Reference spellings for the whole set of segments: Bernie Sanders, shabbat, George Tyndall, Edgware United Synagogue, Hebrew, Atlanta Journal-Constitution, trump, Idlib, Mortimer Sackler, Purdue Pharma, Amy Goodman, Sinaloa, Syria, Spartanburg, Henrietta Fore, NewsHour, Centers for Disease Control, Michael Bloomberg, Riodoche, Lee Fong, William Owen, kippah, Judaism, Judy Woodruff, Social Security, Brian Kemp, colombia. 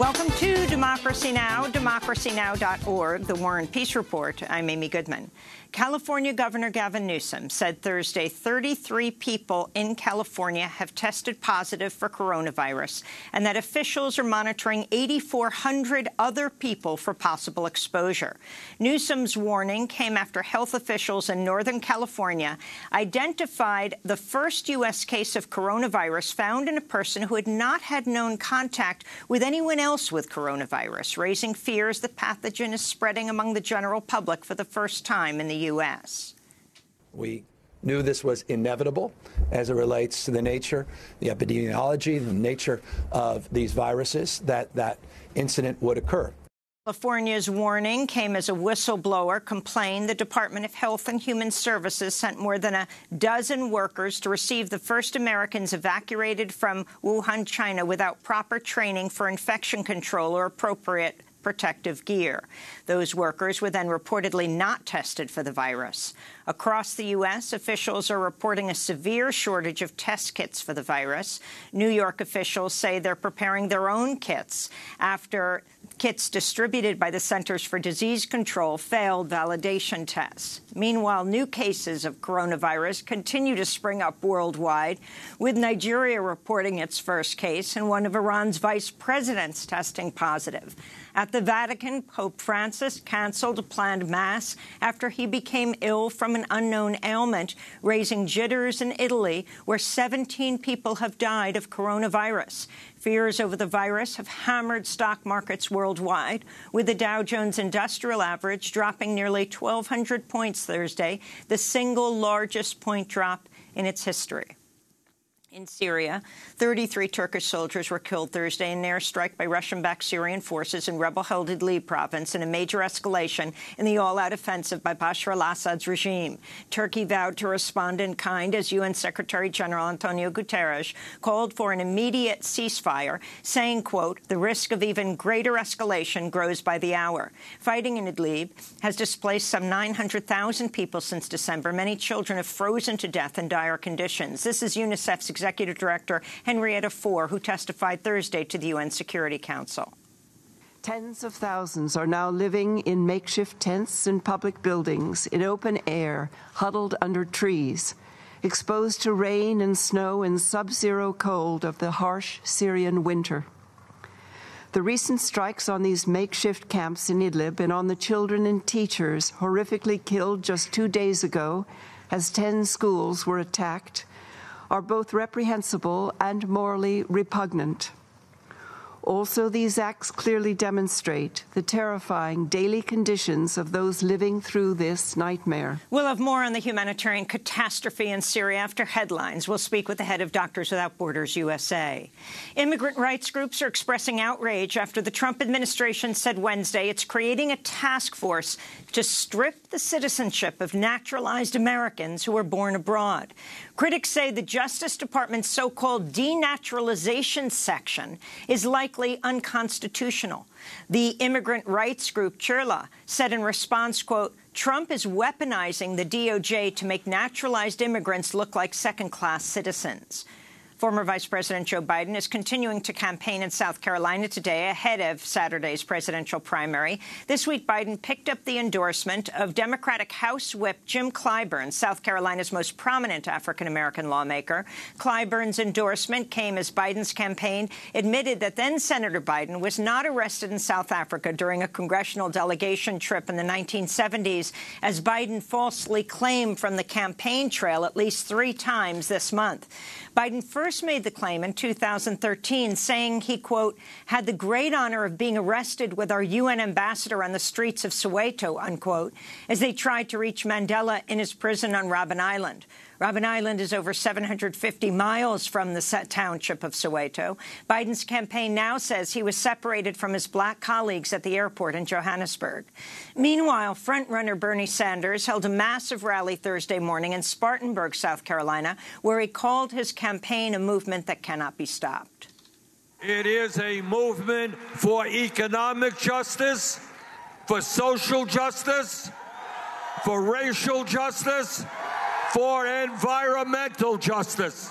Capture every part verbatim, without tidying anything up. Welcome to Democracy Now!, democracy now dot org, The War and Peace Report. I'm Amy Goodman. California Governor Gavin Newsom said Thursday thirty-three people in California have tested positive for coronavirus and that officials are monitoring eighty-four hundred other people for possible exposure. Newsom's warning came after health officials in Northern California identified the first U S case of coronavirus found in a person who had not had known contact with anyone else with coronavirus, raising fears the pathogen is spreading among the general public for the first time in the U S. We knew this was inevitable as it relates to the nature, the epidemiology, the nature of these viruses, that that incident would occur. California's warning came as a whistleblower complained the Department of Health and Human Services sent more than a dozen workers to receive the first Americans evacuated from Wuhan, China, without proper training for infection control or appropriate protective gear. Those workers were then reportedly not tested for the virus. Across the U S, officials are reporting a severe shortage of test kits for the virus. New York officials say they're preparing their own kits after kits distributed by the Centers for Disease Control failed validation tests. Meanwhile, new cases of coronavirus continue to spring up worldwide, with Nigeria reporting its first case and one of Iran's vice presidents testing positive. At the Vatican, Pope Francis canceled a planned mass after he became ill from an unknown ailment, raising jitters in Italy, where seventeen people have died of coronavirus. Fears over the virus have hammered stock markets worldwide, with the Dow Jones Industrial Average dropping nearly twelve hundred points Thursday, the single largest point drop in its history. In Syria, thirty-three Turkish soldiers were killed Thursday in an airstrike by Russian-backed Syrian forces in rebel-held Idlib province, in a major escalation in the all-out offensive by Bashar al-Assad's regime. Turkey vowed to respond in kind as U N Secretary-General Antonio Guterres called for an immediate ceasefire, saying, quote, "the risk of even greater escalation grows by the hour." Fighting in Idlib has displaced some nine hundred thousand people since December. Many children have frozen to death in dire conditions. This is UNICEF's Executive Director Henrietta Fore, who testified Thursday to the U N Security Council. Tens of thousands are now living in makeshift tents in public buildings, in open air, huddled under trees, exposed to rain and snow and sub-zero cold of the harsh Syrian winter. The recent strikes on these makeshift camps in Idlib and on the children and teachers horrifically killed just two days ago as ten schools were attacked are both reprehensible and morally repugnant. Also, these acts clearly demonstrate the terrifying daily conditions of those living through this nightmare. We'll have more on the humanitarian catastrophe in Syria after headlines. We'll speak with the head of Doctors Without Borders U S A. Immigrant rights groups are expressing outrage after the Trump administration said Wednesday it's creating a task force to strip the citizenship of naturalized Americans who were born abroad. Critics say the Justice Department's so-called denaturalization section is likely unconstitutional. The immigrant rights group Chirla said in response, quote, "Trump is weaponizing the D O J to make naturalized immigrants look like second-class citizens." Former Vice President Joe Biden is continuing to campaign in South Carolina today, ahead of Saturday's presidential primary. This week, Biden picked up the endorsement of Democratic House Whip Jim Clyburn, South Carolina's most prominent African-American lawmaker. Clyburn's endorsement came as Biden's campaign admitted that then-Senator Biden was not arrested in South Africa during a congressional delegation trip in the nineteen seventies, as Biden falsely claimed from the campaign trail at least three times this month. Biden first First made the claim in two thousand thirteen, saying he, quote, "had the great honor of being arrested with our U N ambassador on the streets of Soweto," unquote, as they tried to reach Mandela in his prison on Robben Island. Robben Island is over seven hundred fifty miles from the township of Soweto. Biden's campaign now says he was separated from his black colleagues at the airport in Johannesburg. Meanwhile, frontrunner Bernie Sanders held a massive rally Thursday morning in Spartanburg, South Carolina, where he called his campaign a movement that cannot be stopped. It is a movement for economic justice, for social justice, for racial justice— for environmental justice.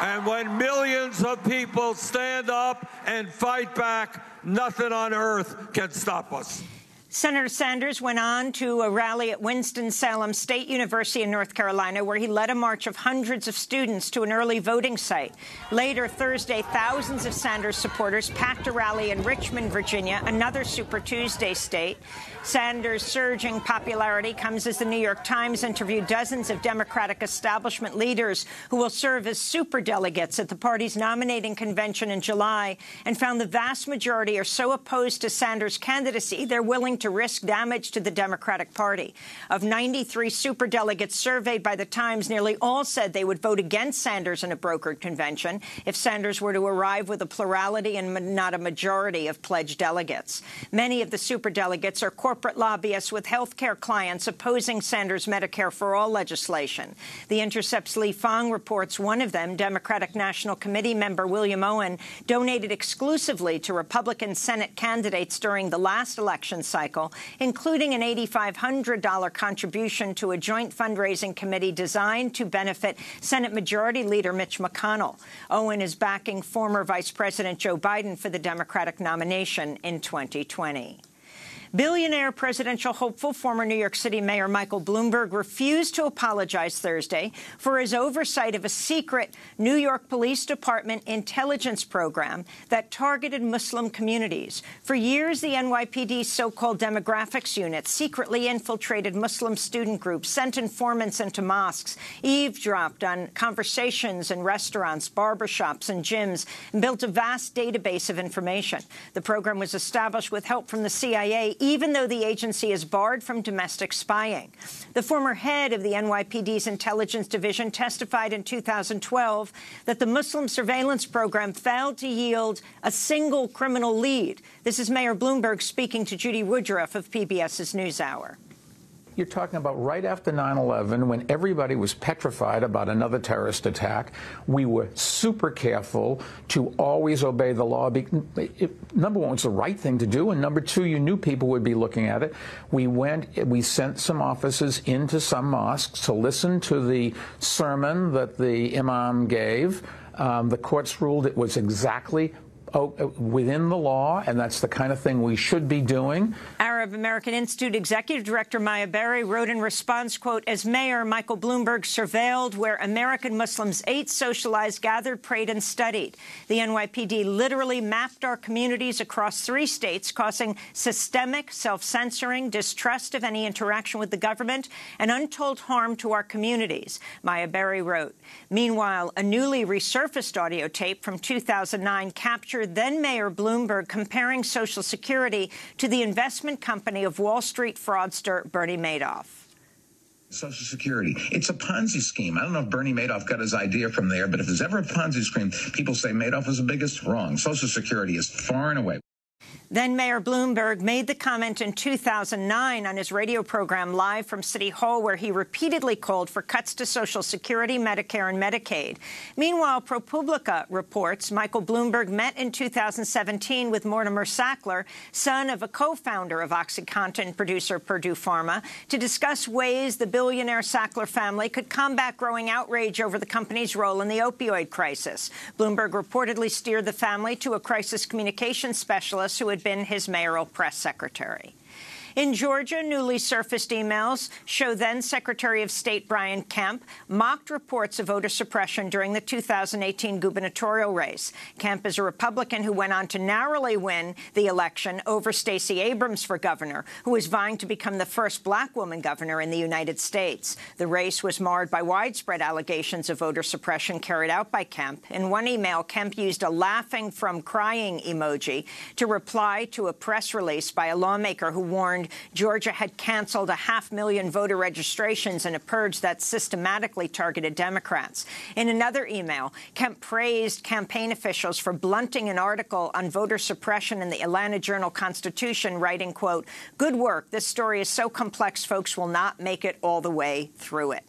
And when millions of people stand up and fight back, nothing on earth can stop us. Senator Sanders went on to a rally at Winston-Salem State University in North Carolina, where he led a march of hundreds of students to an early voting site. Later Thursday, thousands of Sanders supporters packed a rally in Richmond, Virginia, another Super Tuesday state. Sanders' surging popularity comes as the New York Times interviewed dozens of Democratic establishment leaders who will serve as superdelegates at the party's nominating convention in July, and found the vast majority are so opposed to Sanders' candidacy they're willing to risk damage to the Democratic Party. Of ninety-three superdelegates surveyed by The Times, nearly all said they would vote against Sanders in a brokered convention if Sanders were to arrive with a plurality and not a majority of pledged delegates. Many of the superdelegates are corporate lobbyists with health care clients opposing Sanders' Medicare for All legislation. The Intercept's Lee Fong reports one of them, Democratic National Committee member William Owen, donated exclusively to Republican Senate candidates during the last election cycle, including an eight thousand five hundred dollar contribution to a joint fundraising committee designed to benefit Senate Majority Leader Mitch McConnell. Owen is backing former Vice President Joe Biden for the Democratic nomination in twenty twenty. Billionaire presidential hopeful, former New York City Mayor Michael Bloomberg refused to apologize Thursday for his oversight of a secret New York Police Department intelligence program that targeted Muslim communities. For years, the N Y P D's so-called demographics unit secretly infiltrated Muslim student groups, sent informants into mosques, eavesdropped on conversations in restaurants, barbershops and gyms, and built a vast database of information. The program was established with help from the C I A, even though the agency is barred from domestic spying. The former head of the N Y P D's Intelligence Division testified in two thousand twelve that the Muslim surveillance program failed to yield a single criminal lead. This is Mayor Bloomberg speaking to Judy Woodruff of P B S's NewsHour. You're talking about right after nine eleven, when everybody was petrified about another terrorist attack. We were super careful to always obey the law. Number one, it's the right thing to do, and number two, you knew people would be looking at it. We went, we sent some officers into some mosques to listen to the sermon that the imam gave. Um, the courts ruled it was exactly within the law, and that's the kind of thing we should be doing. Arab American Institute Executive Director Maya Berry wrote in response, quote, as mayor, Michael Bloomberg surveilled where American Muslims ate, socialized, gathered, prayed and studied. The N Y P D literally mapped our communities across three states, causing systemic self-censoring, distrust of any interaction with the government, and untold harm to our communities, Maya Berry wrote. Meanwhile, a newly resurfaced audio tape from two thousand nine captured then-Mayor Bloomberg comparing Social Security to the investment company of Wall Street fraudster Bernie Madoff. Social Security. It's a Ponzi scheme. I don't know if Bernie Madoff got his idea from there, but if there's ever a Ponzi scheme, people say Madoff was the biggest. Wrong. Social Security is far and away. Then Mayor Bloomberg made the comment in two thousand nine on his radio program Live from City Hall, where he repeatedly called for cuts to Social Security, Medicare and Medicaid. Meanwhile, ProPublica reports Michael Bloomberg met in two thousand seventeen with Mortimer Sackler, son of a co-founder of OxyContin producer Purdue Pharma, to discuss ways the billionaire Sackler family could combat growing outrage over the company's role in the opioid crisis. Bloomberg reportedly steered the family to a crisis communications specialist who had been his mayoral press secretary. In Georgia, newly surfaced emails show then-Secretary of State Brian Kemp mocked reports of voter suppression during the two thousand eighteen gubernatorial race. Kemp is a Republican who went on to narrowly win the election over Stacey Abrams for governor, who is vying to become the first black woman governor in the United States. The race was marred by widespread allegations of voter suppression carried out by Kemp. In one email, Kemp used a laughing from crying emoji to reply to a press release by a lawmaker who warned Georgia had canceled a half million voter registrations in a purge that systematically targeted Democrats. In another email, Kemp praised campaign officials for blunting an article on voter suppression in the Atlanta Journal-Constitution, writing, quote, good work. This story is so complex, folks will not make it all the way through it.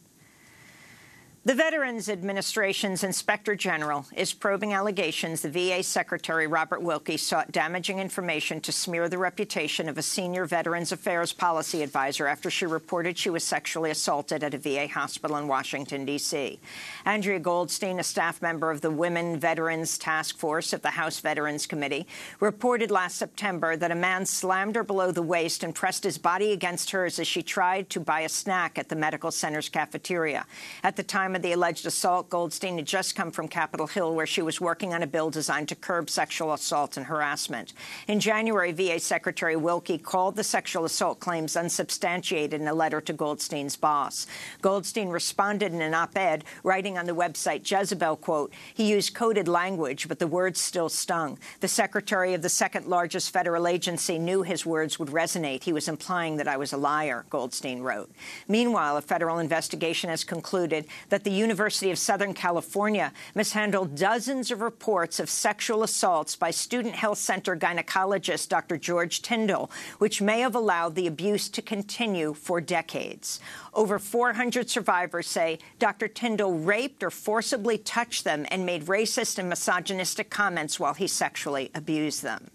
The Veterans Administration's Inspector General is probing allegations the V A Secretary Robert Wilkie sought damaging information to smear the reputation of a senior Veterans Affairs policy advisor after she reported she was sexually assaulted at a V A hospital in Washington, D C. Andrea Goldstein, a staff member of the Women Veterans Task Force of the House Veterans Committee, reported last September that a man slammed her below the waist and pressed his body against hers as she tried to buy a snack at the medical center's cafeteria. At the time of the alleged assault, Goldstein had just come from Capitol Hill, where she was working on a bill designed to curb sexual assault and harassment. In January, V A Secretary Wilkie called the sexual assault claims unsubstantiated in a letter to Goldstein's boss. Goldstein responded in an op-ed, writing on the website Jezebel, quote, "He used coded language, but the words still stung. The secretary of the second-largest federal agency knew his words would resonate. He was implying that I was a liar," Goldstein wrote. Meanwhile, a federal investigation has concluded that the University of Southern California mishandled dozens of reports of sexual assaults by Student Health Center gynecologist Doctor George Tyndall, which may have allowed the abuse to continue for decades. Over four hundred survivors say Doctor Tyndall raped or forcibly touched them and made racist and misogynistic comments while he sexually abused them.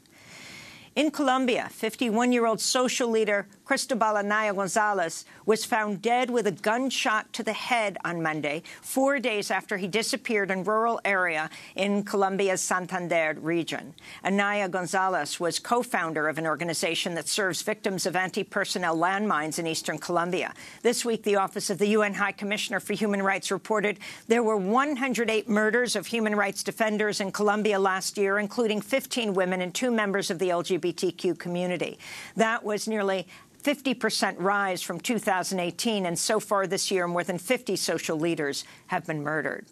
In Colombia, fifty-one-year-old social leader Cristobal Anaya Gonzalez was found dead with a gunshot to the head on Monday, four days after he disappeared in a rural area in Colombia's Santander region. Anaya Gonzalez was co-founder of an organization that serves victims of anti-personnel landmines in eastern Colombia. This week, the Office of the U N High Commissioner for Human Rights reported there were one hundred eight murders of human rights defenders in Colombia last year, including fifteen women and two members of the L G B T Q community. That was nearly fifty percent rise from two thousand eighteen, and so far this year, more than fifty social leaders have been murdered.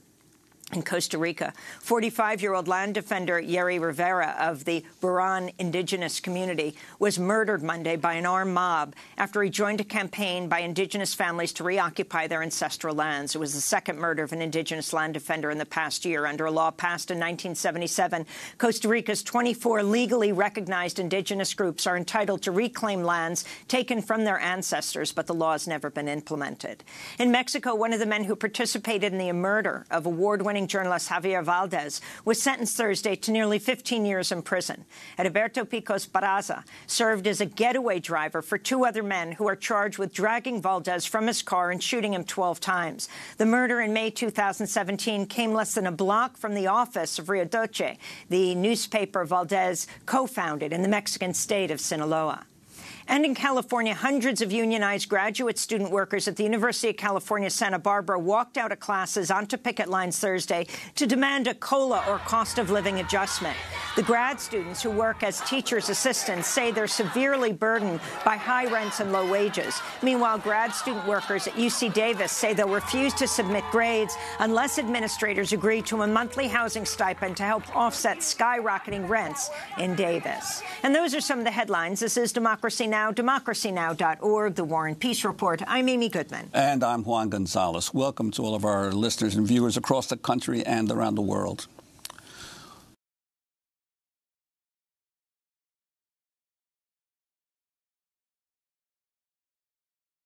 In Costa Rica, forty-five-year-old land defender Yeri Rivera of the Buran indigenous community was murdered Monday by an armed mob after he joined a campaign by indigenous families to reoccupy their ancestral lands. It was the second murder of an indigenous land defender in the past year. Under a law passed in nineteen seventy-seven, Costa Rica's twenty-four legally recognized indigenous groups are entitled to reclaim lands taken from their ancestors, but the law has never been implemented. In Mexico, one of the men who participated in the murder of award-winning journalist Javier Valdez was sentenced Thursday to nearly fifteen years in prison. Heriberto Picos Barraza served as a getaway driver for two other men who are charged with dragging Valdez from his car and shooting him twelve times. The murder in May two thousand seventeen came less than a block from the office of Riodoche, the newspaper Valdez co-founded in the Mexican state of Sinaloa. And in California, hundreds of unionized graduate student workers at the University of California, Santa Barbara walked out of classes onto picket lines Thursday to demand a COLA, or cost of living adjustment. The grad students who work as teachers' assistants say they're severely burdened by high rents and low wages. Meanwhile, grad student workers at U C Davis say they'll refuse to submit grades unless administrators agree to a monthly housing stipend to help offset skyrocketing rents in Davis. And those are some of the headlines. This is Democracy Now!, democracy now dot org, The War and Peace Report. I'm Amy Goodman. And I'm Juan Gonzalez. Welcome to all of our listeners and viewers across the country and around the world.